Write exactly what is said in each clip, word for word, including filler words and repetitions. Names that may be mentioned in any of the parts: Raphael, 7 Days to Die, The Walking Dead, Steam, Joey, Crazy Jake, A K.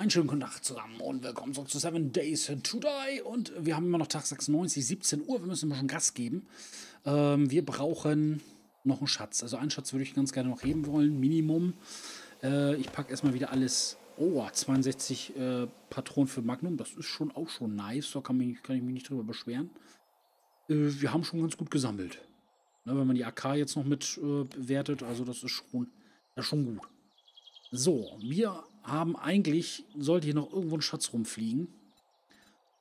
Einen schönen guten Tag zusammen und willkommen zurück zu seven Days to Die. Und wir haben immer noch Tag sechsundneunzig, siebzehn Uhr. Wir müssen immer schon Gas geben. Ähm, wir brauchen noch einen Schatz. Also einen Schatz würde ich ganz gerne noch heben wollen, Minimum. Äh, ich packe erstmal wieder alles. Oh, zweiundsechzig äh, Patronen für Magnum. Das ist schon auch schon nice. Da kann, mich, kann ich mich nicht drüber beschweren. Äh, wir haben schon ganz gut gesammelt. Ne, wenn man die A K jetzt noch mit äh, bewertet. Also das ist schon, das ist schon gut. So, wir haben eigentlich, sollte hier noch irgendwo ein Schatz rumfliegen.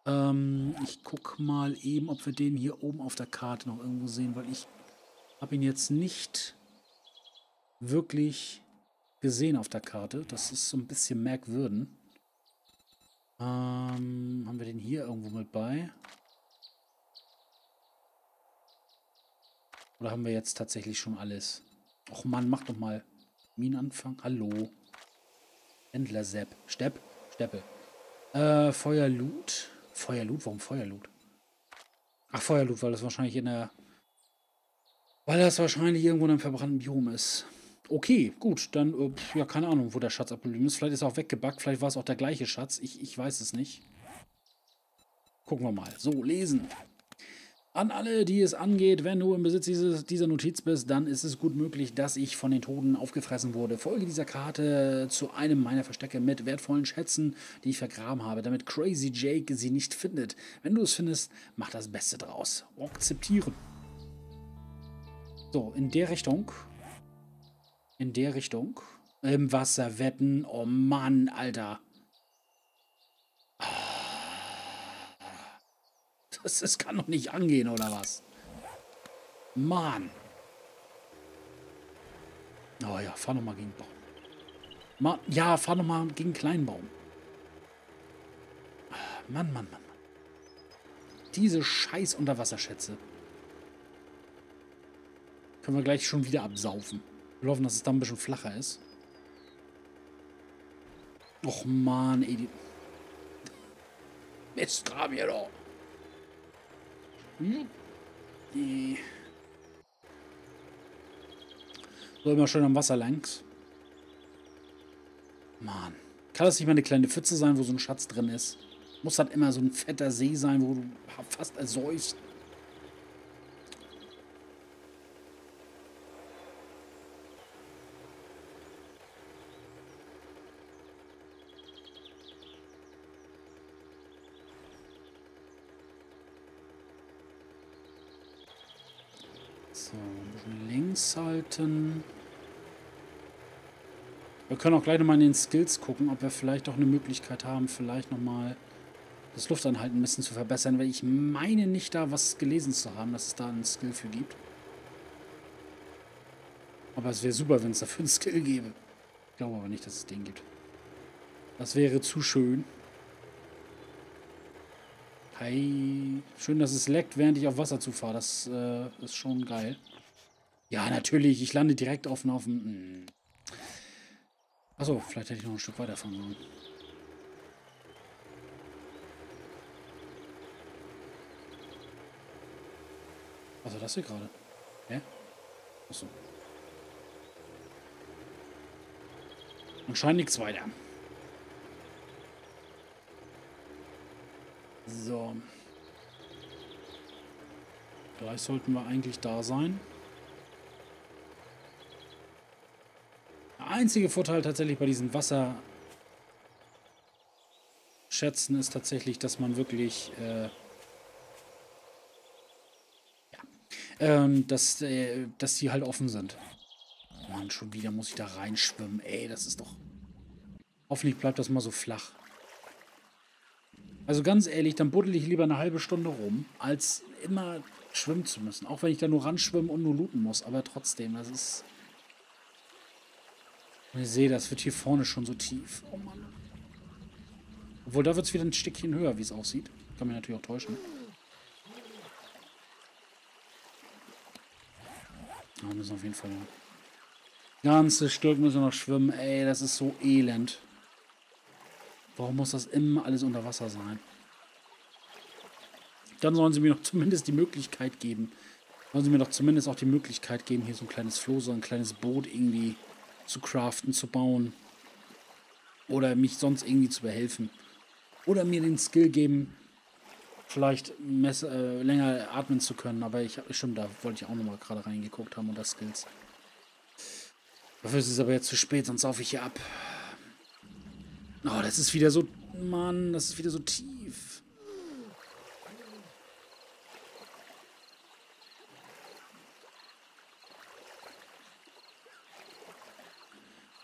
Ähm, ich guck mal eben, ob wir den hier oben auf der Karte noch irgendwo sehen, weil ich habe ihn jetzt nicht wirklich gesehen auf der Karte. Das ist so ein bisschen merkwürdig. Ähm, haben wir den hier irgendwo mit bei? Oder haben wir jetzt tatsächlich schon alles? Och Mann, mach doch mal Minenanfang. Hallo. Händler Sepp. Stepp? Steppe. Äh, Feuerloot. Feuerloot? Warum Feuerloot? Ach, Feuerloot, weil das wahrscheinlich in der... Weil das wahrscheinlich irgendwo in einem verbrannten Biom ist. Okay, gut, dann, äh, ja, keine Ahnung, wo der Schatz abgeblieben ist. Vielleicht ist er auch weggebackt, vielleicht war es auch der gleiche Schatz. Ich, ich weiß es nicht. Gucken wir mal. So, lesen. An alle, die es angeht, wenn du im Besitz dieses, dieser Notiz bist, dann ist es gut möglich, dass ich von den Toten aufgefressen wurde. Folge dieser Karte zu einem meiner Verstecke mit wertvollen Schätzen, die ich vergraben habe, damit Crazy Jake sie nicht findet. Wenn du es findest, mach das Beste draus. Akzeptieren. So, in der Richtung. In der Richtung. Im Wasser wetten. Oh Mann, Alter. Das, das kann doch nicht angehen, oder was? Mann. Oh ja, fahr nochmal gegen den Baum. Ma ja, fahr nochmal gegen einen kleinen Baum. Mann, Mann, Mann, Mann. Diese scheiß Unterwasserschätze. Können wir gleich schon wieder absaufen. Wir hoffen, dass es dann ein bisschen flacher ist. Och Mann, ey. Mist, graben hier doch. Die. So, immer schön am Wasser langs. Mann. Kann das nicht mal eine kleine Pfütze sein, wo so ein Schatz drin ist? Muss das immer so ein fetter See sein, wo du fast ersäufst? So, ein bisschen links halten. Wir können auch gleich nochmal in den Skills gucken, ob wir vielleicht auch eine Möglichkeit haben, vielleicht nochmal das Luftanhalten ein bisschen zu verbessern, weil ich meine nicht da was gelesen zu haben, dass es da einen Skill für gibt. Aber es wäre super, wenn es dafür einen Skill gäbe. Ich glaube aber nicht, dass es den gibt. Das wäre zu schön. Hey, schön, dass es leckt, während ich auf Wasser zufahre. Das äh, ist schon geil. Ja, natürlich. Ich lande direkt auf dem... Auf dem Achso, vielleicht hätte ich noch ein Stück weiterfahren sollen. Was war das hier gerade? Hä? Achso. Anscheinend nichts weiter. So. Gleich sollten wir eigentlich da sein. Der einzige Vorteil tatsächlich bei diesen Wasserschätzen ist tatsächlich, dass man wirklich äh, ja, ähm, dass, äh, dass die halt offen sind. Mann, schon wieder muss ich da reinschwimmen. Ey, das ist doch... Hoffentlich bleibt das mal so flach. Also ganz ehrlich, dann buddel ich lieber eine halbe Stunde rum, als immer schwimmen zu müssen. Auch wenn ich da nur ranschwimmen und nur looten muss. Aber trotzdem, das ist... Und ich sehe, das wird hier vorne schon so tief. Oh Mann. Obwohl, da wird es wieder ein Stückchen höher, wie es aussieht. Kann mich natürlich auch täuschen. Da müssen wir auf jeden Fall... Ganzes Stück müssen wir noch schwimmen. Ey, das ist so elend. Warum muss das immer alles unter Wasser sein? Dann sollen sie mir doch zumindest die Möglichkeit geben. Sollen sie mir doch zumindest auch die Möglichkeit geben, hier so ein kleines Floß, so ein kleines Boot irgendwie zu craften, zu bauen. Oder mich sonst irgendwie zu behelfen. Oder mir den Skill geben, vielleicht äh, länger atmen zu können. Aber ich habe stimmt, da wollte ich auch nochmal gerade reingeguckt haben unter Skills. Dafür ist es aber jetzt zu spät, sonst laufe ich hier ab. Oh, das ist wieder so... Mann, das ist wieder so tief.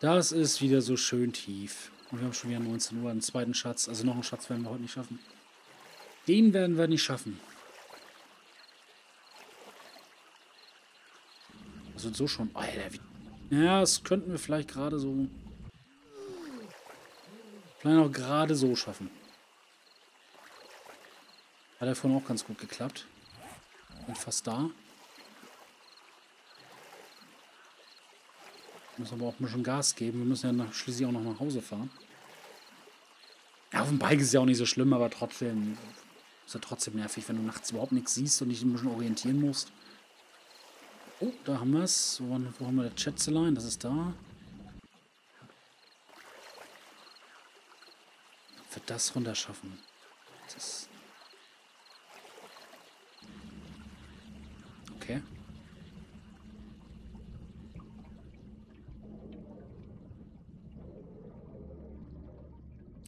Das ist wieder so schön tief. Und wir haben schon wieder neunzehn Uhr, einen zweiten Schatz. Also noch einen Schatz werden wir heute nicht schaffen. Den werden wir nicht schaffen. Also so schon... Alter, wie... Ja, das könnten wir vielleicht gerade so... Vielleicht auch gerade so schaffen. Hat ja vorhin auch ganz gut geklappt. Bin fast da. Muss aber auch ein bisschen Gas geben. Wir müssen ja nach, schließlich auch noch nach Hause fahren. Ja, auf dem Bike ist ja auch nicht so schlimm, aber trotzdem ist ja trotzdem nervig, wenn du nachts überhaupt nichts siehst und dich ein bisschen orientieren musst. Oh, da haben wir es. Wo, wo haben wir das Schätzelein? Das ist da. Ob wir das runter schaffen? Das ist okay.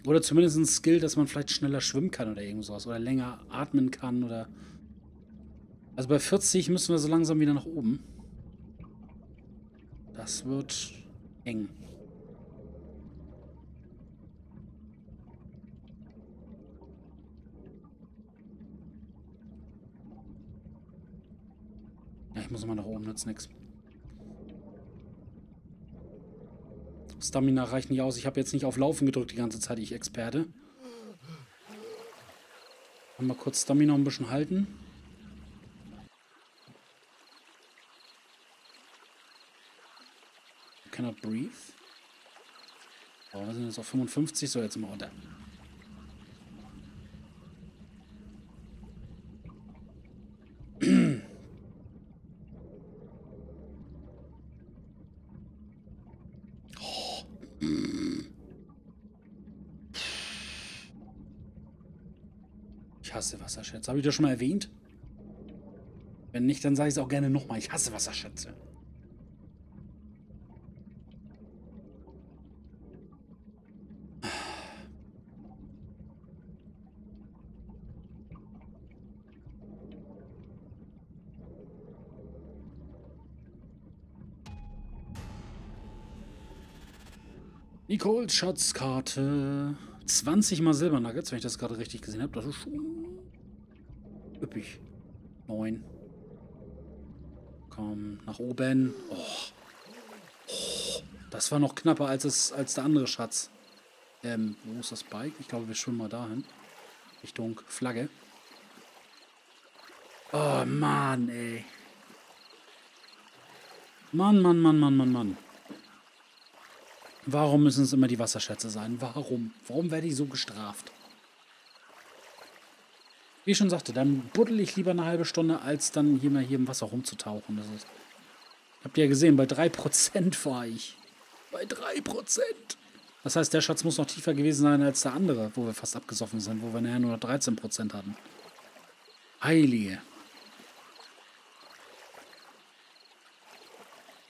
Oder zumindest ein Skill, dass man vielleicht schneller schwimmen kann oder irgend sowas. Oder länger atmen kann oder... Also bei vierzig müssen wir so langsam wieder nach oben. Das wird eng. Ja, ich muss mal nach oben, nützt nichts. Stamina reicht nicht aus. Ich habe jetzt nicht auf Laufen gedrückt die ganze Zeit, ich Experte. Mal kurz Stamina ein bisschen halten. Cannot breathe. Oh, wir sind jetzt auf fünfundfünfzig, so jetzt mal runter. Oh. Ich hasse Wasserschätze. Habe ich das schon mal erwähnt? Wenn nicht, dann sage ich es auch gerne nochmal. Ich hasse Wasserschätze. Nicole's Schatzkarte. zwanzig mal Silbernuggets, wenn ich das gerade richtig gesehen habe. Das ist schon üppig. neun. Komm, nach oben. Oh. Oh. Das war noch knapper als, es, als der andere Schatz. Ähm, wo ist das Bike? Ich glaube, wir schwimmen mal dahin. Richtung Flagge. Oh, Mann, ey. Mann, Mann, Mann, Mann, Mann, Mann. Warum müssen es immer die Wasserschätze sein? Warum? Warum werde ich so gestraft? Wie ich schon sagte, dann buddel ich lieber eine halbe Stunde, als dann hier mal hier im Wasser rumzutauchen. Das ist, habt ihr ja gesehen, bei drei Prozent war ich. Bei drei Prozent! Das heißt, der Schatz muss noch tiefer gewesen sein als der andere, wo wir fast abgesoffen sind, wo wir nachher nur noch dreizehn Prozent hatten. Heilige!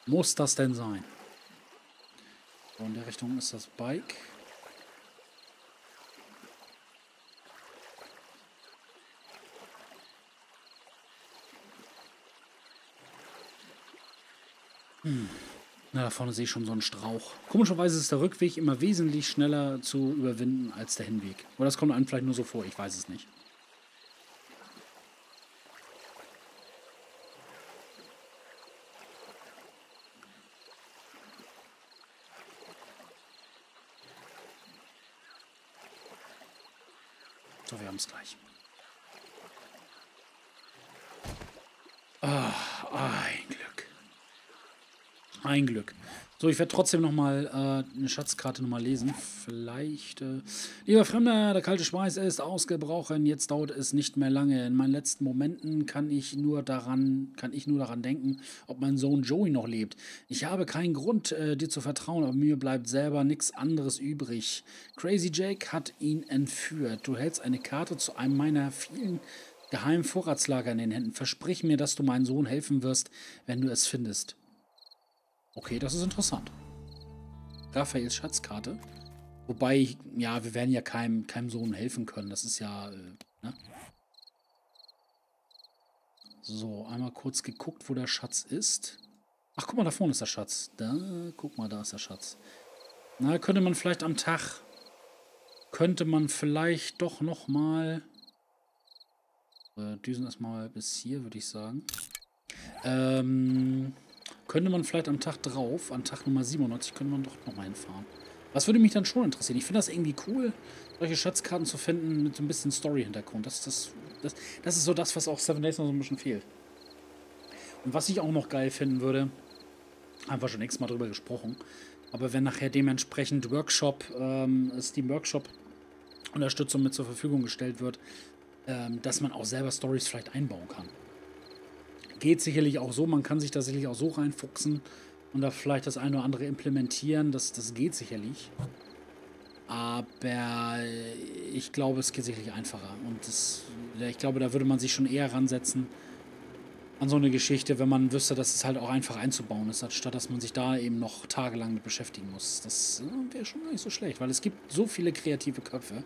Muss das denn sein? In der Richtung ist das Bike. Hm. Na, da vorne sehe ich schon so einen Strauch. Komischerweise ist der Rückweg immer wesentlich schneller zu überwinden als der Hinweg. Oder das kommt einem vielleicht nur so vor, ich weiß es nicht. So, wir haben es gleich. Ah, ein Glück. Ein Glück. So, ich werde trotzdem nochmal äh, eine Schatzkarte nochmal lesen. Vielleicht. Äh, Lieber Fremder, der kalte Schweiß ist ausgebrochen. Jetzt dauert es nicht mehr lange. In meinen letzten Momenten kann ich nur daran, kann ich nur daran denken, ob mein Sohn Joey noch lebt. Ich habe keinen Grund, äh, dir zu vertrauen, aber mir bleibt selber nichts anderes übrig. Crazy Jake hat ihn entführt. Du hältst eine Karte zu einem meiner vielen geheimen Vorratslager in den Händen. Versprich mir, dass du meinem Sohn helfen wirst, wenn du es findest. Okay, das ist interessant. Raphaels Schatzkarte. Wobei, ja, wir werden ja keinem, keinem Sohn helfen können. Das ist ja, äh, ne? So, einmal kurz geguckt, wo der Schatz ist. Ach, guck mal, da vorne ist der Schatz. Da, guck mal, da ist der Schatz. Na, könnte man vielleicht am Tag... Könnte man vielleicht doch nochmal... Äh, düsen erstmal bis hier, würde ich sagen. Ähm... Könnte man vielleicht am Tag drauf, an Tag Nummer siebenundneunzig, könnte man doch nochmal hinfahren. Das würde mich dann schon interessieren. Ich finde das irgendwie cool, solche Schatzkarten zu finden mit so ein bisschen Story-Hintergrund. Das, das, das, das ist so das, was auch Seven Days noch so ein bisschen fehlt. Und was ich auch noch geil finden würde, haben wir schon nächstes Mal drüber gesprochen, aber wenn nachher dementsprechend Workshop, ähm, Steam Workshop Unterstützung mit zur Verfügung gestellt wird, ähm, dass man auch selber Stories vielleicht einbauen kann. Geht sicherlich auch so, man kann sich da sicherlich auch so reinfuchsen und da vielleicht das eine oder andere implementieren, das, das geht sicherlich. Aber ich glaube, es geht sicherlich einfacher und das, ich glaube, da würde man sich schon eher ransetzen an so eine Geschichte, wenn man wüsste, dass es halt auch einfach einzubauen ist, anstatt dass man sich da eben noch tagelang mit beschäftigen muss. Das wäre schon gar nicht so schlecht, weil es gibt so viele kreative Köpfe.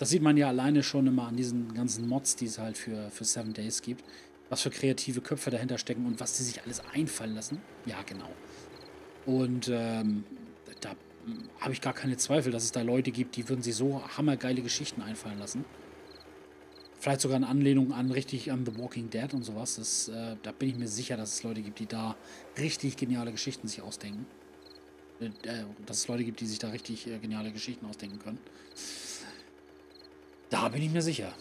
Das sieht man ja alleine schon immer an diesen ganzen Mods, die es halt für, für Seven Days gibt. Was für kreative Köpfe dahinter stecken und was sie sich alles einfallen lassen. Ja, genau. Und ähm, da habe ich gar keine Zweifel, dass es da Leute gibt, die würden sich so hammergeile Geschichten einfallen lassen. Vielleicht sogar in Anlehnung an richtig an The Walking Dead und sowas. Das, äh, da bin ich mir sicher, dass es Leute gibt, die da richtig geniale Geschichten sich ausdenken. Äh, dass es Leute gibt, die sich da richtig äh, geniale Geschichten ausdenken können. Da bin ich mir sicher.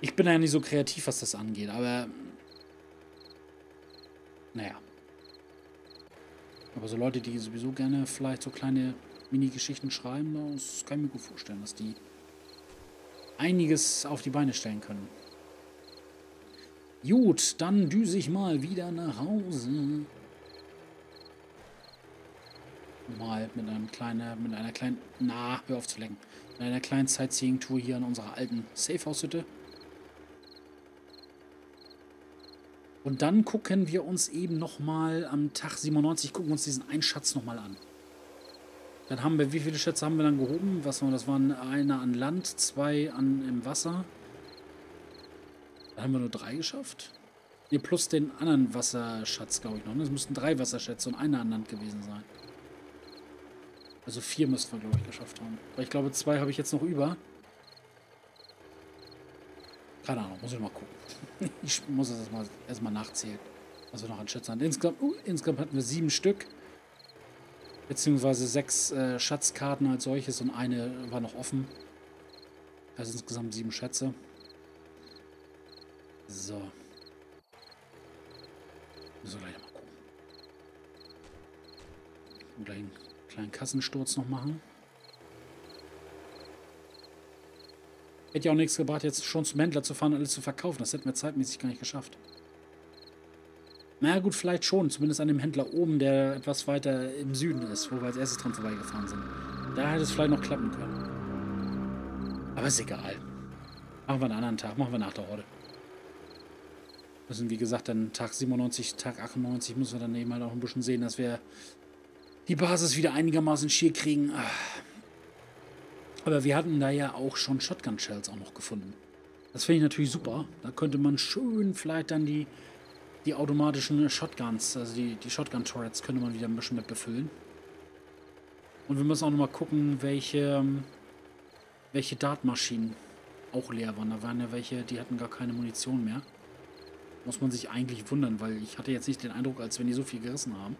Ich bin ja nicht so kreativ, was das angeht, aber... Naja. Aber so Leute, die sowieso gerne vielleicht so kleine Mini-Geschichten schreiben, das kann ich mir gut vorstellen, dass die einiges auf die Beine stellen können. Gut, dann düse ich mal wieder nach Hause. Mal mit einem kleinen, mit einer kleinen... Na, hör auf zu lenken. Mit einer kleinen Sightseeing-Tour hier in unserer alten Safehouse-Hütte. Und dann gucken wir uns eben nochmal am Tag siebenundneunzig, gucken wir uns diesen einen Schatz nochmal an. Dann haben wir, wie viele Schätze haben wir dann gehoben? Was war das? Das waren einer an Land, zwei an, im Wasser. Dann haben wir nur drei geschafft. Ne, plus den anderen Wasserschatz, glaube ich noch. Ne? Das müssten drei Wasserschätze und einer an Land gewesen sein. Also vier müssten wir, glaube ich, geschafft haben. Weil ich glaube, zwei habe ich jetzt noch über. Keine Ahnung, muss ich mal gucken. Ich muss das erstmal erst mal nachzählen, was wir noch an Schätzen haben. Insgesamt, uh, insgesamt hatten wir sieben Stück, beziehungsweise sechs äh, Schatzkarten als solches und eine war noch offen. Also insgesamt sieben Schätze. So. Müssen wir gleich mal gucken. Und gleich einen kleinen Kassensturz noch machen. Hätte ja auch nichts gebracht, jetzt schon zum Händler zu fahren und alles zu verkaufen. Das hätten wir zeitmäßig gar nicht geschafft. Na gut, vielleicht schon. Zumindest an dem Händler oben, der etwas weiter im Süden ist, wo wir als erstes dran vorbeigefahren sind. Da hätte es vielleicht noch klappen können. Aber ist egal. Machen wir einen anderen Tag. Machen wir nach der Horde. Müssen, wie gesagt, dann Tag siebenundneunzig, Tag achtundneunzig müssen wir dann eben halt auch ein bisschen sehen, dass wir die Basis wieder einigermaßen schier kriegen. Ach. Aber wir hatten da ja auch schon Shotgun-Shells auch noch gefunden. Das finde ich natürlich super. Da könnte man schön vielleicht dann die, die automatischen Shotguns, also die, die Shotgun-Turrets, könnte man wieder ein bisschen mit befüllen. Und wir müssen auch nochmal gucken, welche, welche Dartmaschinen auch leer waren. Da waren ja welche, die hatten gar keine Munition mehr. Muss man sich eigentlich wundern, weil ich hatte jetzt nicht den Eindruck, als wenn die so viel gerissen haben.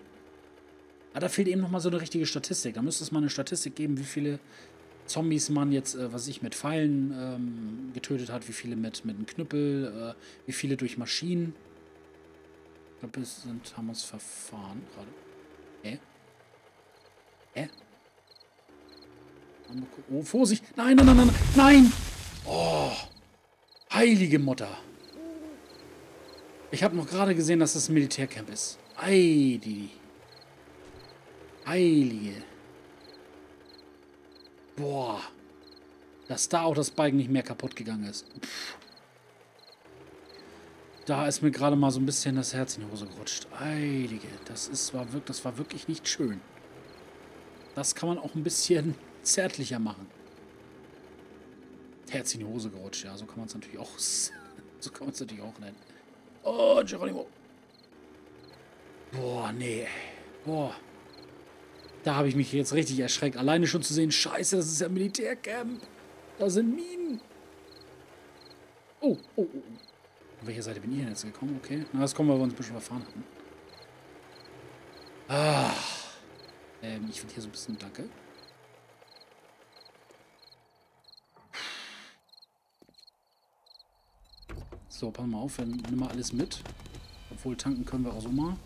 Aber da fehlt eben nochmal so eine richtige Statistik. Da müsste es mal eine Statistik geben, wie viele... Zombies man jetzt, äh, was ich mit Pfeilen ähm, getötet hat, wie viele mit, mit einem Knüppel, äh, wie viele durch Maschinen. Ich glaube, wir sind, haben uns verfahren gerade. Hä? Okay. Hä? Oh, Vorsicht! Nein, nein, nein, nein, nein! Oh! Heilige Mutter! Ich habe noch gerade gesehen, dass das ein Militärcamp ist. Ei, die. Heilige. Boah. Dass da auch das Bike nicht mehr kaputt gegangen ist. Pff. Da ist mir gerade mal so ein bisschen das Herz in die Hose gerutscht. Heilige. Das ist, war wirklich, das war wirklich nicht schön. Das kann man auch ein bisschen zärtlicher machen. Herz in die Hose gerutscht, ja. So kann man es natürlich auch. So kann man es natürlich auch nennen. Oh, Geronimo. Boah, nee. Boah. Da habe ich mich jetzt richtig erschreckt. Alleine schon zu sehen, scheiße, das ist ja ein Militärcamp. Da sind Minen. Oh, oh, oh. An welcher Seite bin ich denn jetzt gekommen? Okay. Na, das kommen wir, weil wir uns ein bisschen verfahren hatten. Ah. Ähm, ich will hier so ein bisschen... Danke. So, pass mal auf, wir nehmen mal alles mit. Obwohl, tanken können wir auch so mal.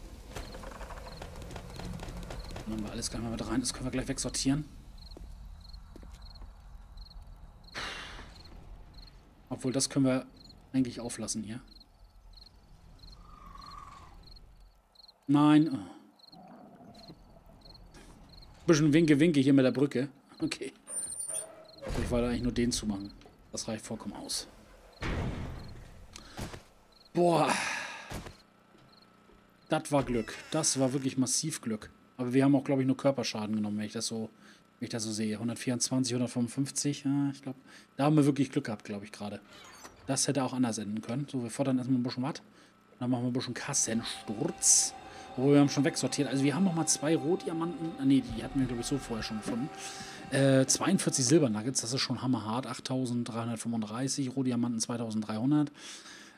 Dann nehmen wir alles gleich mal mit rein. Das können wir gleich wegsortieren. Obwohl, das können wir eigentlich auflassen hier. Nein. Oh. Bisschen Winke-Winke hier mit der Brücke. Okay. Ich wollte eigentlich nur den zumachen. Das reicht vollkommen aus. Boah. Das war Glück. Das war wirklich massiv Glück. Aber wir haben auch, glaube ich, nur Körperschaden genommen, wenn ich das so, wenn ich das so sehe. hundertvierundzwanzig, hundertfünfundfünfzig. Ja, ich glaube, da haben wir wirklich Glück gehabt, glaube ich, gerade. Das hätte auch anders enden können. So, wir fordern erstmal ein bisschen was. Dann machen wir ein bisschen Kassensturz. Obwohl, wir haben schon wegsortiert. Also, wir haben nochmal zwei Rotdiamanten. Ah, nee, die hatten wir, glaube ich, so vorher schon gefunden. Äh, zweiundvierzig Silbernuggets. Das ist schon hammerhart. achttausenddreihundertfünfunddreißig. Rotdiamanten zweitausenddreihundert.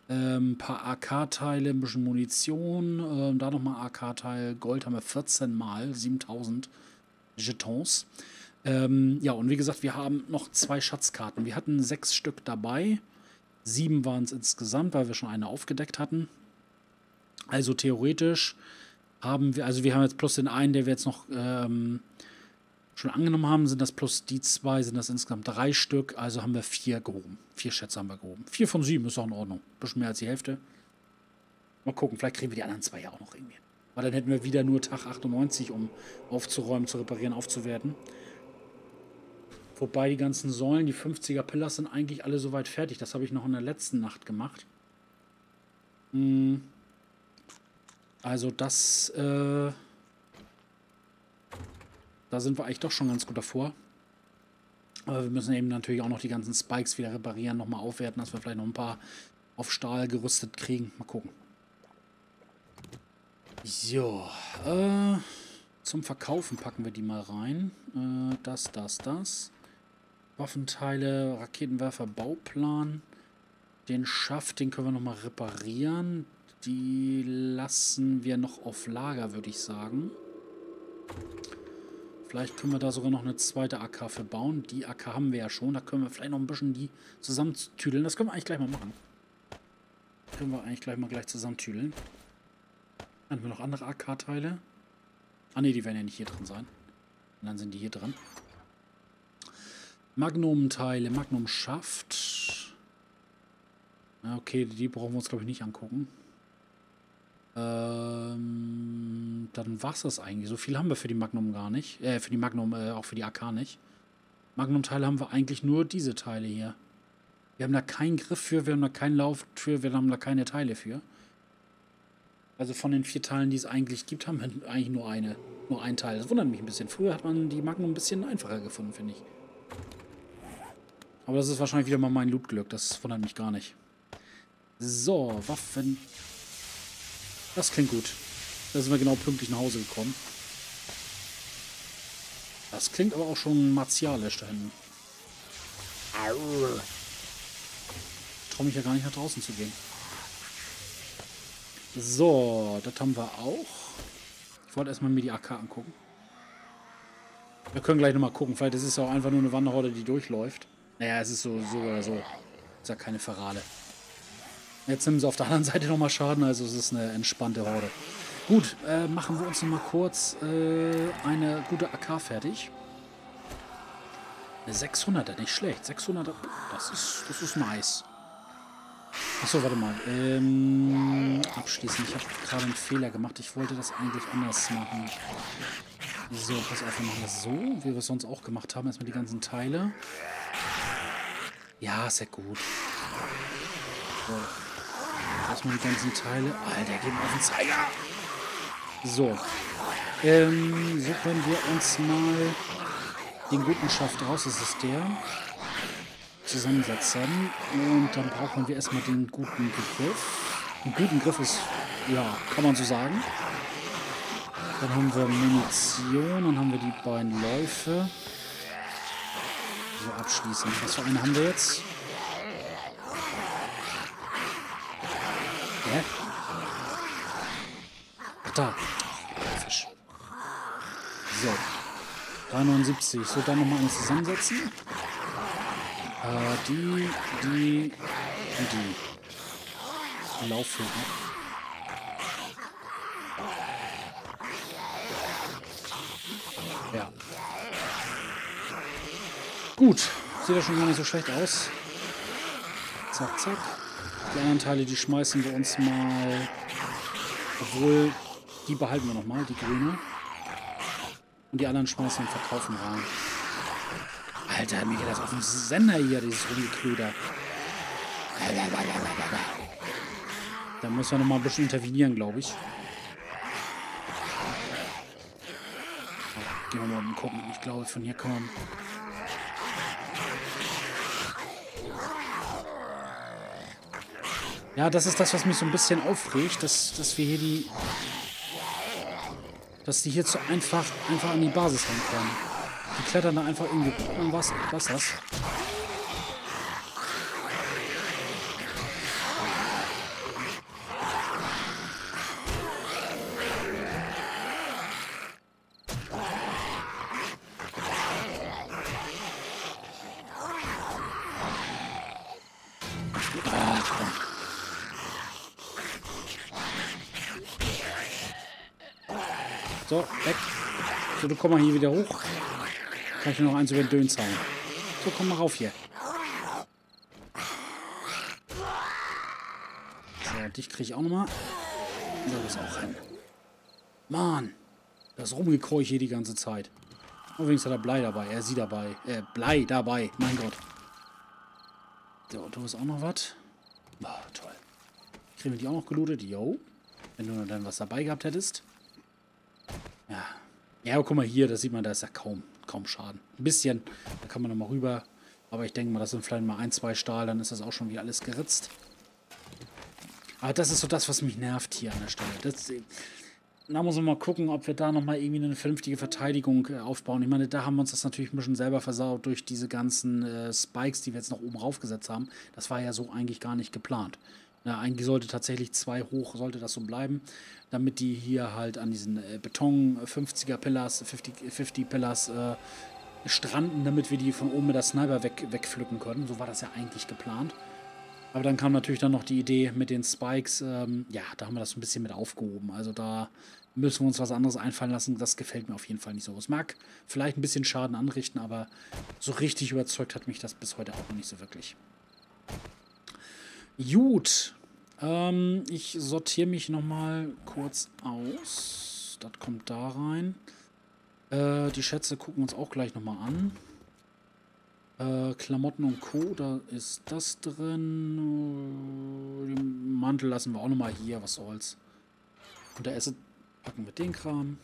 Ein ähm, paar A K-Teile, ein bisschen Munition, ähm, da nochmal A K-Teil, Gold haben wir vierzehn Mal, siebentausend Jetons. Ähm, ja, und wie gesagt, wir haben noch zwei Schatzkarten. Wir hatten sechs Stück dabei, sieben waren es insgesamt, weil wir schon eine aufgedeckt hatten. Also theoretisch haben wir, also wir haben jetzt plus den einen, der wir jetzt noch ähm, schon angenommen haben, sind das plus die zwei, sind das insgesamt drei Stück, also haben wir vier gehoben. Vier Schätze haben wir gehoben. Vier von sieben ist auch in Ordnung. Ein bisschen mehr als die Hälfte. Mal gucken, vielleicht kriegen wir die anderen zwei ja auch noch irgendwie. Weil dann hätten wir wieder nur Tag achtundneunzig, um aufzuräumen, zu reparieren, aufzuwerten. Wobei die ganzen Säulen, die fünfziger Pillars sind eigentlich alle soweit fertig. Das habe ich noch in der letzten Nacht gemacht. Also das... Äh Da sind wir eigentlich doch schon ganz gut davor. Aber wir müssen eben natürlich auch noch die ganzen Spikes wieder reparieren, nochmal aufwerten, dass wir vielleicht noch ein paar auf Stahl gerüstet kriegen. Mal gucken. So. Äh, zum Verkaufen packen wir die mal rein. Äh, das, das, das. Waffenteile, Raketenwerfer, Bauplan. Den Schaft, den können wir nochmal reparieren. Die lassen wir noch auf Lager, würde ich sagen. Vielleicht können wir da sogar noch eine zweite A K für bauen. Die A K haben wir ja schon. Da können wir vielleicht noch ein bisschen die zusammentüdeln. Das können wir eigentlich gleich mal machen. Das können wir eigentlich gleich mal gleich zusammentüdeln. Dann haben wir noch andere A K-Teile. Ah ne, die werden ja nicht hier drin sein. Und dann sind die hier drin. Magnum-Teile, Magnum-Schaft. Okay, die brauchen wir uns, glaube ich, nicht angucken. Ähm, dann war's das eigentlich. So viel haben wir für die Magnum gar nicht. Äh, für die Magnum, äh, auch für die A K nicht. Magnum-Teile haben wir eigentlich nur diese Teile hier. Wir haben da keinen Griff für, wir haben da keinen Lauf für, wir haben da keine Teile für. Also von den vier Teilen, die es eigentlich gibt, haben wir eigentlich nur eine. Nur ein Teil. Das wundert mich ein bisschen. Früher hat man die Magnum ein bisschen einfacher gefunden, finde ich. Aber das ist wahrscheinlich wieder mal mein Loot-Glück. Das wundert mich gar nicht. So, Waffen... Das klingt gut. Da sind wir genau pünktlich nach Hause gekommen. Das klingt aber auch schon martialisch da hinten. Ich traue mich ja gar nicht nach draußen zu gehen. So, das haben wir auch. Ich wollte erstmal mir die A K angucken. Wir können gleich nochmal gucken. Vielleicht ist es ja auch einfach nur eine Wanderhorde, die durchläuft. Naja, es ist so, so oder so. Ist ja keine Verrate. Jetzt nehmen sie auf der anderen Seite nochmal Schaden, also es ist eine entspannte Horde. Gut, äh, machen wir uns noch mal kurz äh, eine gute A K fertig. Eine sechshunderter, nicht schlecht. sechshunderter, das ist, das ist nice. Achso, warte mal. Ähm, abschließen. Ich habe gerade einen Fehler gemacht. Ich wollte das eigentlich anders machen. So, pass auf, wir machen das so, wie wir es sonst auch gemacht haben. Erstmal die ganzen Teile. Ja, sehr gut. So. Erstmal die ganzen Teile. Alter, geben wir auf den Zeiger. So. Ähm, so können wir uns mal den guten Schaft raus. Das ist der. Zusammensetzen. Und dann brauchen wir erstmal den guten Griff. Einen guten Griff ist, ja, kann man so sagen. Dann haben wir Munition. Dann haben wir die beiden Läufe. So, abschließen. Was für einen haben wir jetzt? Hä? Ach, da. Fisch. So. drei neunundsiebzig. So, dann nochmal eins zusammensetzen. Äh, die, die und die. Laufhöhe. Ja. Gut. Sieht ja schon gar nicht so schlecht aus. Zack, zack. Die anderen Teile, die schmeißen wir uns mal. Obwohl, die behalten wir nochmal, die grüne. Und die anderen schmeißen und verkaufen rein. Alter, mir geht das auf den Sender hier, dieses Rumgeklöder. Da muss man nochmal ein bisschen intervenieren, glaube ich. Gehen wir mal unten gucken. Ich glaube, von hier kann man... Ja, das ist das, was mich so ein bisschen aufregt, dass, dass wir hier die... Dass die hier zu einfach, einfach an die Basis rankommen. Die klettern da einfach irgendwie... Oh, was, was das? So, weg. So, du komm mal hier wieder hoch. Kann ich noch eins über den Döns hauen. So, komm mal rauf hier. So, dich kriege ich auch nochmal. So, das auch hin. Mann. Das Rumgekeuch hier die ganze Zeit. Übrigens hat er Blei dabei. Er sieht dabei. Äh, Blei dabei. Mein Gott. So, du hast auch noch was. Boah, toll. Kriegen wir die auch noch gelootet? Yo. Wenn du dann was dabei gehabt hättest. Ja. Ja, aber guck mal hier, das sieht man, da ist ja kaum, kaum Schaden. Ein bisschen, da kann man nochmal rüber. Aber ich denke mal, das sind vielleicht mal ein, zwei Stahl, dann ist das auch schon wieder alles geritzt. Aber das ist so das, was mich nervt hier an der Stelle. Das, da muss man mal gucken, ob wir da nochmal irgendwie eine vernünftige Verteidigung äh, aufbauen. Ich meine, da haben wir uns das natürlich ein bisschen selber versaut durch diese ganzen äh, Spikes, die wir jetzt noch oben raufgesetzt haben. Das war ja so eigentlich gar nicht geplant. Ja, eigentlich sollte tatsächlich zwei hoch, sollte das so bleiben, damit die hier halt an diesen äh, Beton fünfziger Pillars, fünfzig, fünfzig Pillars äh, stranden, damit wir die von oben mit der Sniper weg, wegpflücken können. So war das ja eigentlich geplant. Aber dann kam natürlich dann noch die Idee mit den Spikes. Ähm, ja, da haben wir das ein bisschen mit aufgehoben. Also da müssen wir uns was anderes einfallen lassen. Das gefällt mir auf jeden Fall nicht so. Es mag vielleicht ein bisschen Schaden anrichten, aber so richtig überzeugt hat mich das bis heute auch noch nicht so wirklich. Gut, ähm, ich sortiere mich nochmal kurz aus. Das kommt da rein. Äh, die Schätze gucken wir uns auch gleich nochmal an. Äh, Klamotten und Co., da ist das drin. Den Mantel lassen wir auch nochmal hier, was soll's. Und der Essen packen wir den Kram.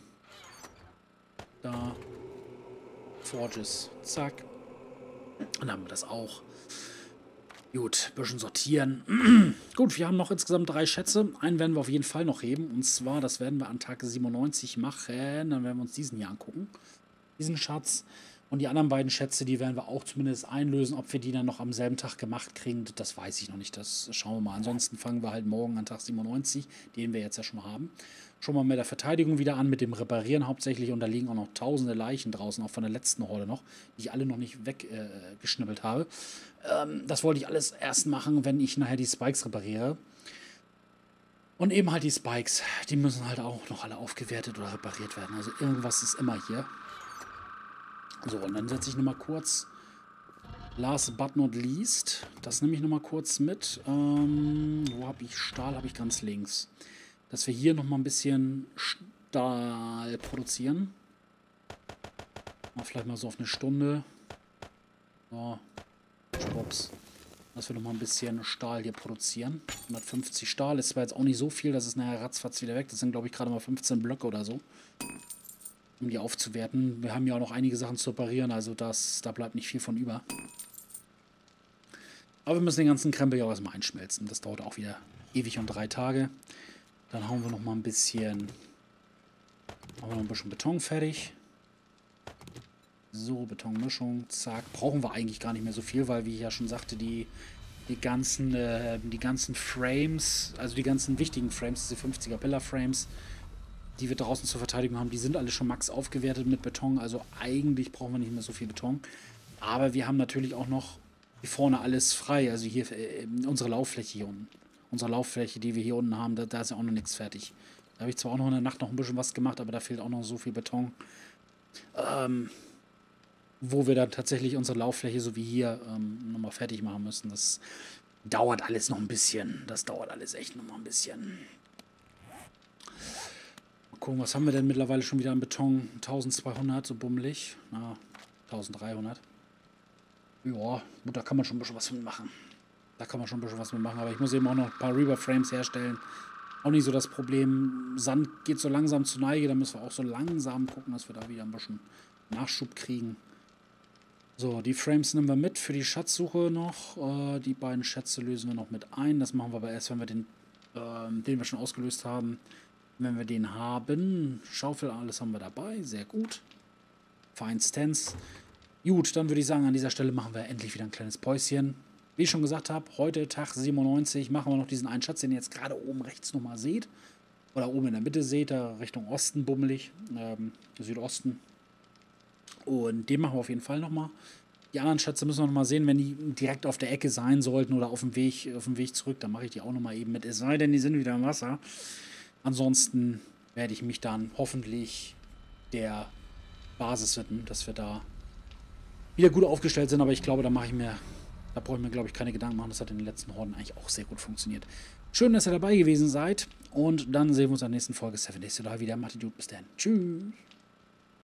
Da. Forges, zack. Und dann haben wir das auch. Gut, ein bisschen sortieren. Gut, wir haben noch insgesamt drei Schätze. Einen werden wir auf jeden Fall noch heben. Und zwar, das werden wir an Tag siebenundneunzig machen. Dann werden wir uns diesen hier angucken. Diesen Schatz. Und die anderen beiden Schätze, die werden wir auch zumindest einlösen. Ob wir die dann noch am selben Tag gemacht kriegen, das weiß ich noch nicht. Das schauen wir mal. Ansonsten fangen wir halt morgen an Tag siebenundneunzig, den wir jetzt ja schon haben. Schon mal mit der Verteidigung wieder an, mit dem Reparieren hauptsächlich. Und da liegen auch noch tausende Leichen draußen, auch von der letzten Horde noch, die ich alle noch nicht weggeschnippelt äh, habe. Ähm, das wollte ich alles erst machen, wenn ich nachher die Spikes repariere. Und eben halt die Spikes, die müssen halt auch noch alle aufgewertet oder repariert werden. Also irgendwas ist immer hier. So, und dann setze ich nochmal kurz, last but not least, das nehme ich nochmal kurz mit. Ähm, wo habe ich Stahl? Habe ich ganz links. Dass wir hier nochmal ein bisschen Stahl produzieren. Mal vielleicht mal so auf eine Stunde. So, schwupps. Dass wir nochmal ein bisschen Stahl hier produzieren. hundertfünfzig Stahl ist zwar jetzt auch nicht so viel, das ist nachher ratzfatz wieder weg. Das sind, glaube ich, gerade mal fünfzehn Blöcke oder so, um die aufzuwerten. Wir haben ja auch noch einige Sachen zu reparieren, also das, da bleibt nicht viel von über. Aber wir müssen den ganzen Krempel ja auch erstmal einschmelzen. Das dauert auch wieder ewig und drei Tage. Dann hauen wir nochmal ein bisschen, haben wir noch ein bisschen Beton fertig. So, Betonmischung, zack. Brauchen wir eigentlich gar nicht mehr so viel, weil, wie ich ja schon sagte, die, die, ganzen, äh, die ganzen Frames, also die ganzen wichtigen Frames, diese fünfziger Pillar Frames, die wir draußen zur Verteidigung haben, die sind alle schon max aufgewertet mit Beton. Also eigentlich brauchen wir nicht mehr so viel Beton. Aber wir haben natürlich auch noch hier vorne alles frei. Also hier äh, unsere Lauffläche hier unten. Unsere Lauffläche, die wir hier unten haben, da, da ist ja auch noch nichts fertig. Da habe ich zwar auch noch in der Nacht noch ein bisschen was gemacht, aber da fehlt auch noch so viel Beton. Ähm... wo wir dann tatsächlich unsere Lauffläche, so wie hier, ähm, nochmal fertig machen müssen. Das dauert alles noch ein bisschen. Das dauert alles echt nochmal ein bisschen. Mal gucken, was haben wir denn mittlerweile schon wieder an Beton? zwölfhundert, so bummelig. Na, dreizehnhundert. Ja, gut, da kann man schon ein bisschen was mit machen. Da kann man schon ein bisschen was mit machen. Aber ich muss eben auch noch ein paar Rebar-Frames herstellen. Auch nicht so das Problem. Sand geht so langsam zur Neige. Da müssen wir auch so langsam gucken, dass wir da wieder ein bisschen Nachschub kriegen. So, die Frames nehmen wir mit für die Schatzsuche noch. Äh, die beiden Schätze lösen wir noch mit ein. Das machen wir aber erst, wenn wir den, äh, den wir schon ausgelöst haben. Wenn wir den haben. Schaufel, alles haben wir dabei. Sehr gut. Feinstens. Gut, dann würde ich sagen, an dieser Stelle machen wir endlich wieder ein kleines Päuschen. Wie ich schon gesagt habe, heute Tag siebenundneunzig machen wir noch diesen einen Schatz, den ihr jetzt gerade oben rechts nochmal seht. Oder oben in der Mitte seht, da Richtung Osten bummelig. Ähm, Südosten. Und den machen wir auf jeden Fall nochmal. Die anderen Schätze müssen wir nochmal sehen, wenn die direkt auf der Ecke sein sollten oder auf dem Weg, auf dem Weg zurück, dann mache ich die auch nochmal eben mit. Es sei denn, die sind wieder im Wasser. Ansonsten werde ich mich dann hoffentlich der Basis widmen, dass wir da wieder gut aufgestellt sind. Aber ich glaube, da mache ich mir, da brauche ich mir, glaube ich, keine Gedanken machen. Das hat in den letzten Horden eigentlich auch sehr gut funktioniert. Schön, dass ihr dabei gewesen seid. Und dann sehen wir uns in der nächsten Folge seven Days to Die wieder. Macht's gut, bis dann. Tschüss.